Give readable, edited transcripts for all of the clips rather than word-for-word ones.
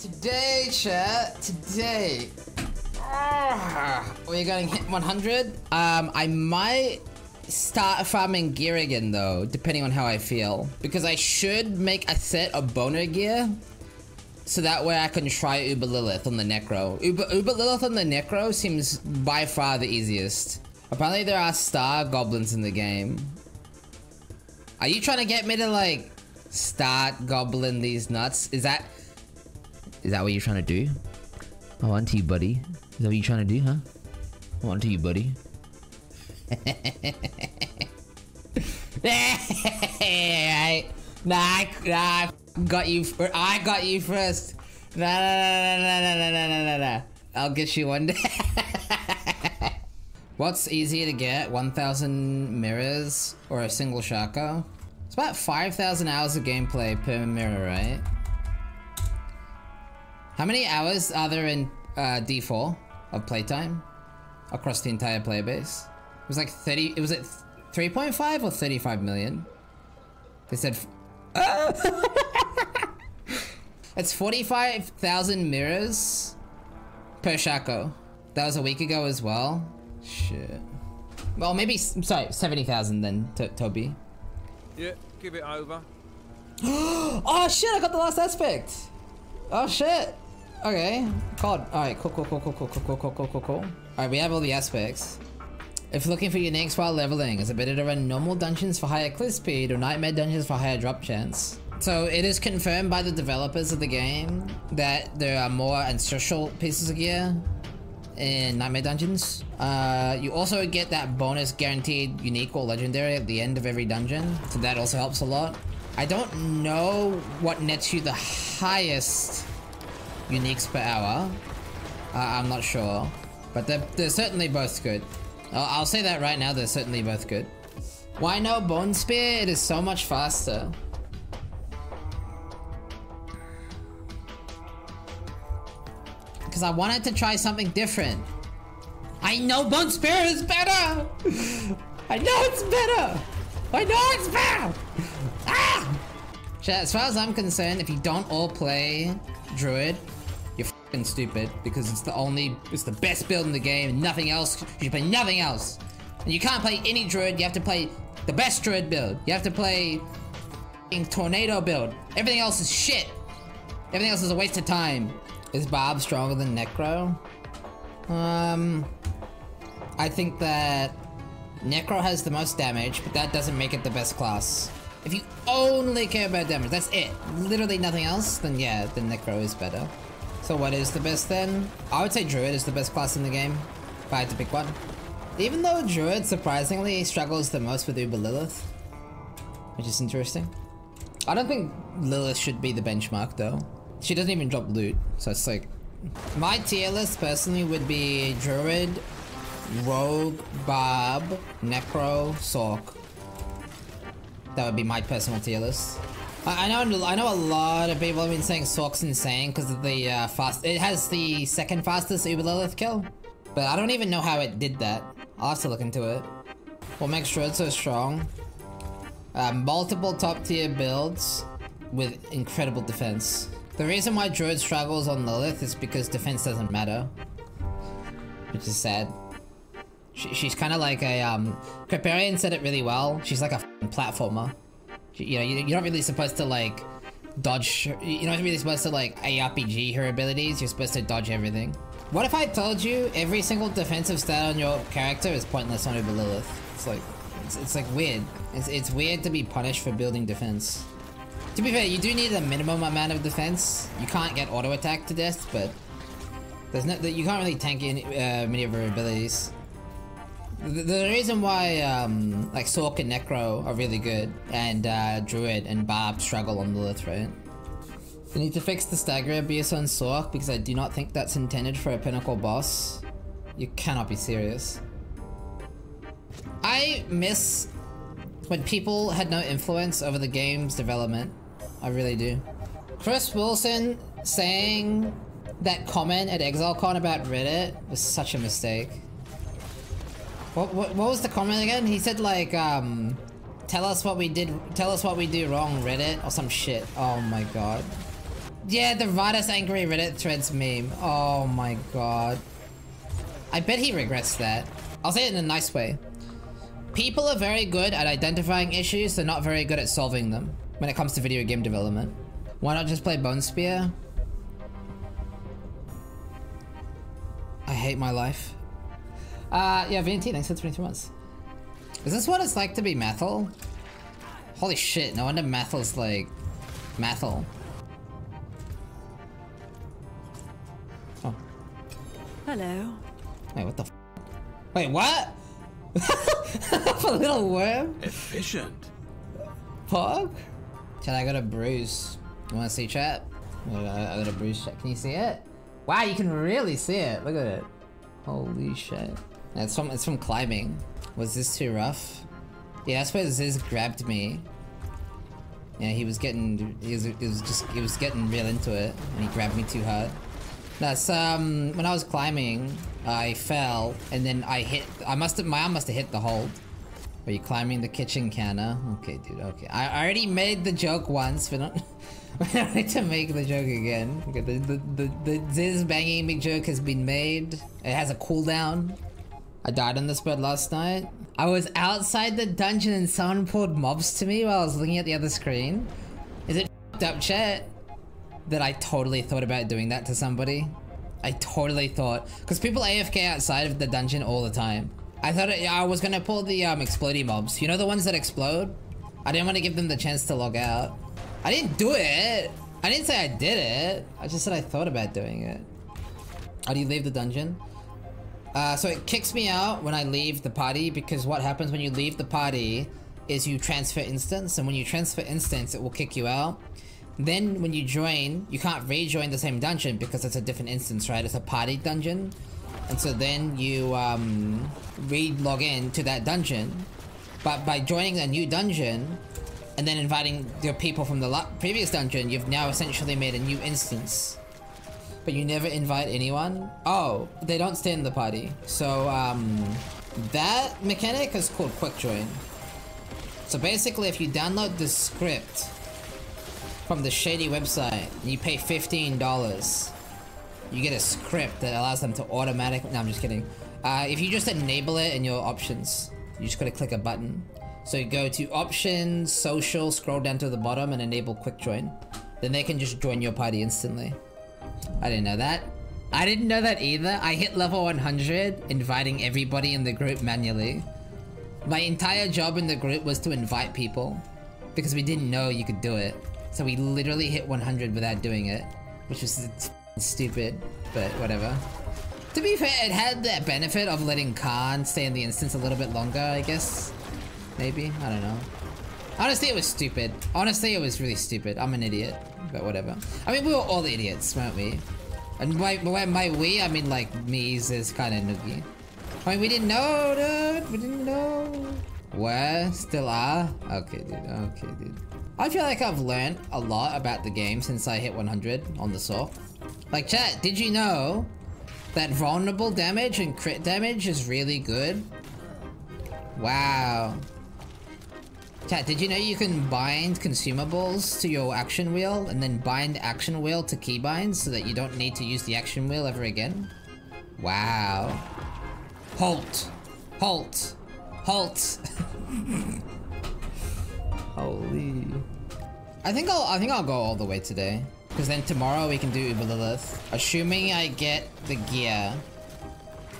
Today, chat, today, we're going to hit 100. I might start farming gear again though, depending on how I feel, because I should make a set of boner gear, so that way I can try Uber Lilith on the Necro. Uber Lilith on the Necro seems by far the easiest. Apparently there are star goblins in the game. Are you trying to get me to like start goblin these nuts? Is that what you're trying to do? I'm onto you, buddy. Is that what you're trying to do, huh? I'm onto you, buddy. Nah, I got you first. Nah. I'll get you one day. What's easier to get? 1,000 mirrors or a single shaka? It's about 5,000 hours of gameplay per mirror, right? How many hours are there in D4 of playtime across the entire player base? It was like 30. It was at 3.5 or 35 million. They said. It's 45,000 mirrors per shako. That was a week ago as well. Shit. Well, maybe, sorry, 70,000 then, Toby. Yeah, give it over. Oh shit, I got the last aspect. Oh shit. Okay. God. Alright, cool. Alright, we have all the aspects. If looking for uniques while leveling, is it better to run normal dungeons for higher clip speed or nightmare dungeons for higher drop chance? So it is confirmed by the developers of the game that there are more ancestral pieces of gear in nightmare dungeons. You also get that bonus guaranteed unique or legendary at the end of every dungeon, so that also helps a lot. I don't know what nets you the highest uniques per hour. I'm not sure, but they're certainly both good. I'll say that right now, they're certainly both good. Why no Bonespear? It is so much faster. Because I wanted to try something different. I know Bonespear is better! I know it's better! I know it's better! Ah! As far as I'm concerned, if you don't all play Druid, you're f***ing stupid, because it's the best build in the game and nothing else. You should play nothing else. And you can't play any Druid, you have to play the best Druid build. You have to play f***ing Tornado build. Everything else is shit. Everything else is a waste of time. Is Barb stronger than Necro? I think that Necro has the most damage, but that doesn't make it the best class. If you only care about damage, that's it. Literally nothing else, then yeah, the Necro is better. So what is the best then? I would say Druid is the best class in the game, if I had to pick one. Even though Druid surprisingly struggles the most with Uber Lilith, which is interesting. I don't think Lilith should be the benchmark though. She doesn't even drop loot, so it's like... My tier list personally would be Druid, Rogue, Barb, Necro, Sork. That would be my personal tier list. I know a lot of people have been saying Sork's insane because of the it has the second fastest Uber Lilith kill. But I don't even know how it did that. I'll have to look into it. What makes Druid so strong? Multiple top tier builds with incredible defense. The reason why Druid struggles on Lilith is because defense doesn't matter, which is sad. She's kind of like a, Kripparian said it really well, she's like a f***ing platformer. You're not really supposed to like dodge, you're not really supposed to like ARPG her abilities, you're supposed to dodge everything. What if I told you every single defensive stat on your character is pointless on Uber Lilith? It's like weird. It's weird to be punished for building defense. To be fair, you do need a minimum amount of defense. You can't get auto attack to death, but there's no, you can't really tank any, many of her abilities. The reason why like Sork and Necro are really good, and Druid and Barb struggle on Lilith, right? They need to fix the stagger abuse on Sork because I do not think that's intended for a pinnacle boss. You cannot be serious. I miss when people had no influence over the game's development. I really do. Chris Wilson saying that comment at ExileCon about Reddit was such a mistake. What was the comment again? He said like, tell us what we do wrong, Reddit, or some shit. Oh my god. Yeah, the Radis angry Reddit threads meme. Oh my god. I bet he regrets that. I'll say it in a nice way. People are very good at identifying issues, they're not very good at solving them when it comes to video game development. Why not just play Bonespear? I hate my life. Yeah, VNT, thanks for 22 months. Is this what it's like to be Mathel? Holy shit, no wonder Mathel's like... Mathel. Oh. Hello. Wait, what the f? Wait, what? For little worm? Efficient. Pog? Chat, I got a bruise. You wanna see chat? I got a bruise, chat. Can you see it? Wow, you can really see it. Look at it. Holy shit. It's from climbing. Was this too rough? Yeah, that's where Ziz grabbed me. Yeah, he was getting real into it, and he grabbed me too hard. That's when I was climbing, I fell, and then I hit. My arm must have hit the hold. Are you climbing the kitchen counter? Okay, dude. Okay, I already made the joke once. We don't need to make the joke again. Okay, the Ziz banging me joke has been made. It has a cooldown. I died on this bed last night. I was outside the dungeon and someone pulled mobs to me while I was looking at the other screen. Is it fucked up, chat? That I totally thought about doing that to somebody. I totally thought, because people AFK outside of the dungeon all the time. I thought I was gonna pull the explodey mobs. You know, the ones that explode? I didn't want to give them the chance to log out. I didn't do it. I didn't say I did it. I just said I thought about doing it. How do you leave the dungeon? So it kicks me out when I leave the party, because what happens when you leave the party is you transfer instance, and when you transfer instance it will kick you out. Then when you join, you can't rejoin the same dungeon because it's a different instance, right? It's a party dungeon. And so then you re-log in to that dungeon, but by joining a new dungeon and then inviting your people from the previous dungeon, you've now essentially made a new instance. But you never invite anyone. Oh, they don't stay in the party. So, that mechanic is called Quick Join. So basically, if you download the script from the shady website, and you pay $15, you get a script that allows them to automatically... No, I'm just kidding. If you just enable it in your options, you just gotta click a button. So you go to Options, Social, scroll down to the bottom, and enable Quick Join. Then they can just join your party instantly. I didn't know that. I didn't know that either. I hit level 100 inviting everybody in the group manually. My entire job in the group was to invite people because we didn't know you could do it. So we literally hit 100 without doing it, which was stupid, but whatever. To be fair, it had that benefit of letting Khan stay in the instance a little bit longer, I guess. Maybe? I don't know. Honestly, it was stupid. Honestly, it was really stupid. I'm an idiot, but whatever. I mean, we were all idiots, weren't we? And by we, I mean like me's is kind of noogie. I mean, we didn't know, dude. We didn't know. Where? Still are? Okay, dude. Okay, dude. I feel like I've learned a lot about the game since I hit 100 on the Sork. Like, chat, did you know that vulnerable damage and crit damage is really good? Wow. Chat, did you know you can bind consumables to your action wheel and then bind action wheel to keybinds so that you don't need to use the action wheel ever again? Wow. Halt. Halt. Halt. Holy. I think I'll go all the way today, because then tomorrow we can do Uber Lilith, assuming I get the gear.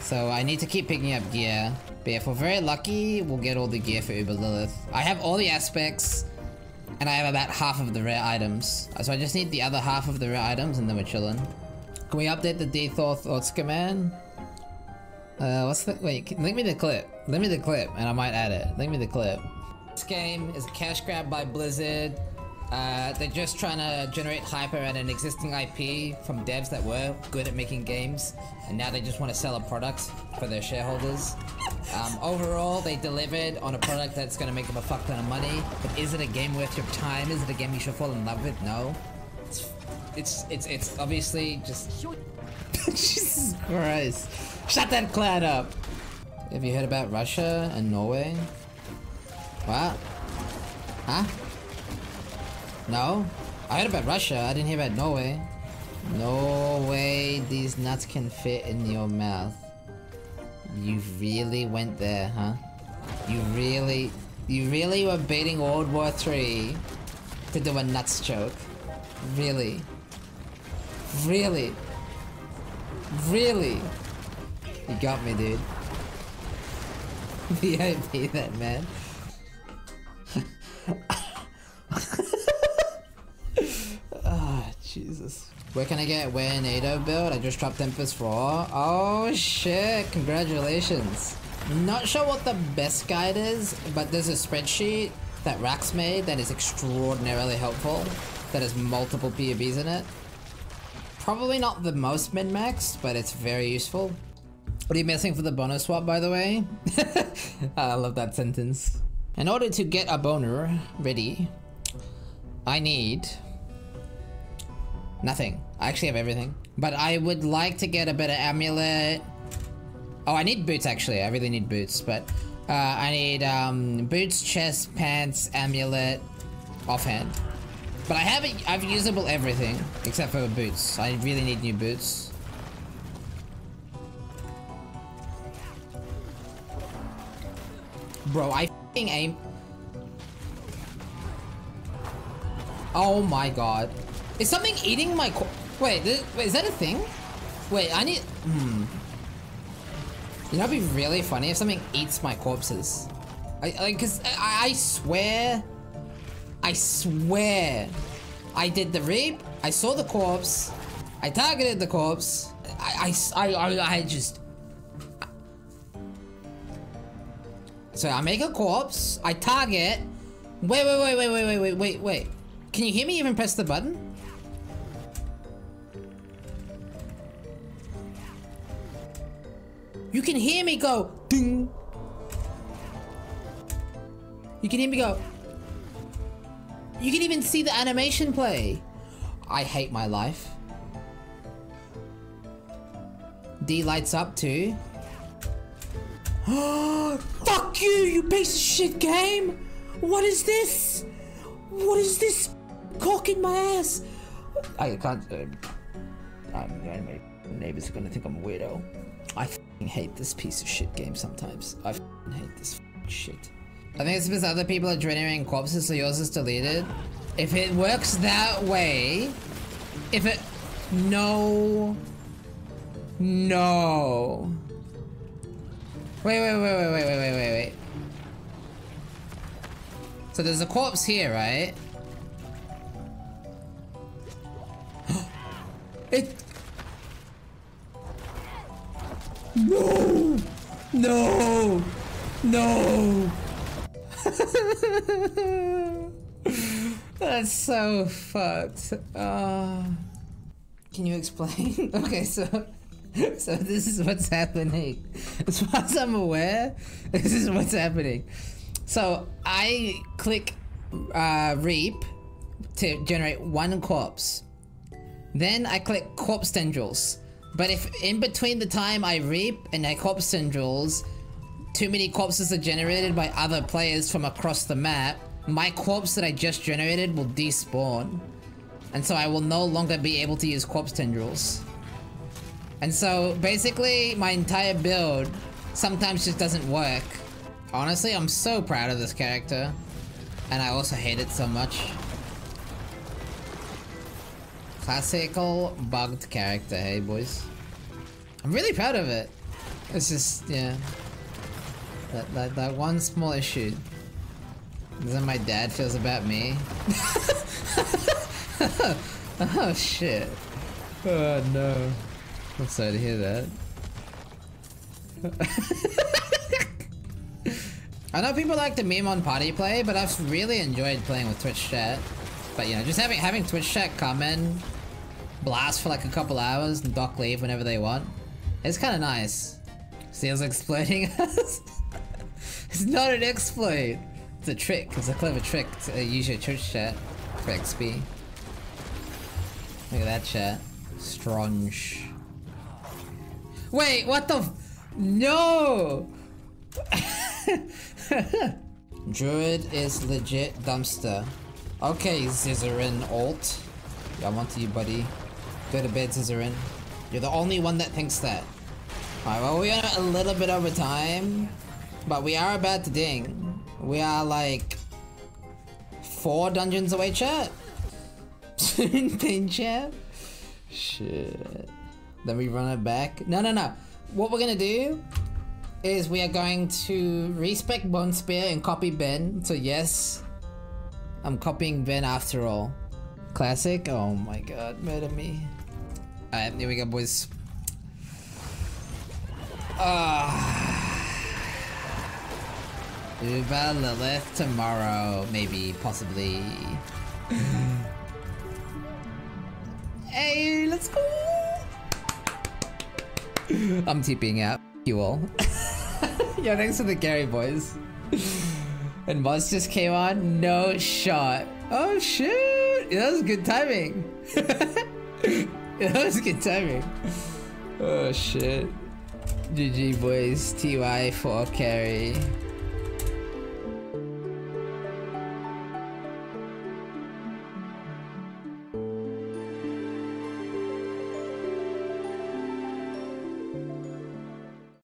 So I need to keep picking up gear. But if we're very lucky, we'll get all the gear for Uber Lilith. I have all the aspects, and I have about half of the rare items. So I just need the other half of the rare items, and then we're chilling. Can we update the D-Thor thoughts command? What's the- wait, link me the clip. Link me the clip, and I might add it. Link me the clip. This game is a cash grab by Blizzard. They're just trying to generate hype around an existing IP from devs that were good at making games, and now they just want to sell a product for their shareholders. Overall, they delivered on a product that's going to make them a fuck ton of money, but is it a game worth your time? Is it a game you should fall in love with? No. It's obviously just... Jesus Christ. Shut that clan up! Have you heard about Russia and Norway? What? Huh? No? I heard about Russia, I didn't hear about Norway. No way these nuts can fit in your mouth. You really went there, huh? You really were beating World War III to do a nuts joke. Really? Really? Really? You got me, dude. VIP that man. Ah, Jesus. Where can I get where NATO build? I just dropped Tempest 4. Oh shit, congratulations. Not sure what the best guide is, but there's a spreadsheet that Rax made that is extraordinarily helpful, that has multiple POBs in it. Probably not the most min-maxed, but it's very useful. What are you missing for the bonus swap, by the way? I love that sentence. In order to get a boner ready, I need nothing. I actually have everything, but I would like to get a better amulet. Oh, I need boots actually. I really need boots, but I need boots, chest, pants, amulet, offhand. But I've usable everything except for boots. I really need new boots. Bro, I f***ing aim. Oh my god. Is something eating my corpse? Wait, wait, is that a thing? Wait, I need... You know, it'd be really funny if something eats my corpses. Cause I swear... I swear... I did the Reap, I saw the corpse, I targeted the corpse, I just... So I make a corpse, I target... Wait. Can you hear me even press the button? You can hear me go ding. You can hear me go. You can even see the animation play. I hate my life. D lights up too. Fuck you, you piece of shit game. What is this? What is this? Cock in my ass! I can't. My neighbors are gonna think I'm a weirdo. I f***ing hate this piece of shit game sometimes. I f***ing hate this f***ing shit. I think it's because other people are generating corpses, so yours is deleted. If it works that way, if it... No. No. Wait. So there's a corpse here, right? No! That's so fucked. Can you explain? Okay, so this is what's happening. As far as I'm aware, this is what's happening. So I click Reap to generate one corpse. Then I click Corpse Tendrils. But if in between the time I Reap and I Corpse Tendrils, too many corpses are generated by other players from across the map, my corpse that I just generated will despawn. And so I will no longer be able to use Corpse Tendrils. And so basically my entire build sometimes just doesn't work. Honestly, I'm so proud of this character. And I also hate it so much. Classical bugged character, hey boys. I'm really proud of it. It's just, yeah. That one small issue. Is that my dad feels about me? Oh shit. Oh no. I'm sorry to hear that. I know people like to meme on party play, but I've really enjoyed playing with Twitch chat. But you know, just having Twitch chat come in, blast for like a couple hours and dock leave whenever they want. It's kind of nice. Steel's exploiting us. It's not an exploit. It's a trick. It's a clever trick to use your Twitch chat for XP. Look at that chat. Strange. Wait, what the f- No! Druid is legit dumpster. Okay, Zizarin ult. I want you, buddy. Go to bed, Zizarin. You're the only one that thinks that. Alright, well, we are a little bit over time, but we are about to ding. We are like 4 dungeons away, chat. 10 chat. Shit. Then we run it back. No. What we're gonna do is we are going to respec Bonespear and copy Ben. So yes, I'm copying Ben after all. Classic. Oh my god, murder me. Alright, here we go, boys. Uber Lilith tomorrow, maybe, possibly. Hey, let's go! I'm TPing out, you all. Yo, thanks for the carry, boys. And Moz just came on, no shot. Oh shoot! That was good timing. That was good timing. Oh shit. GG boys, TY for carry.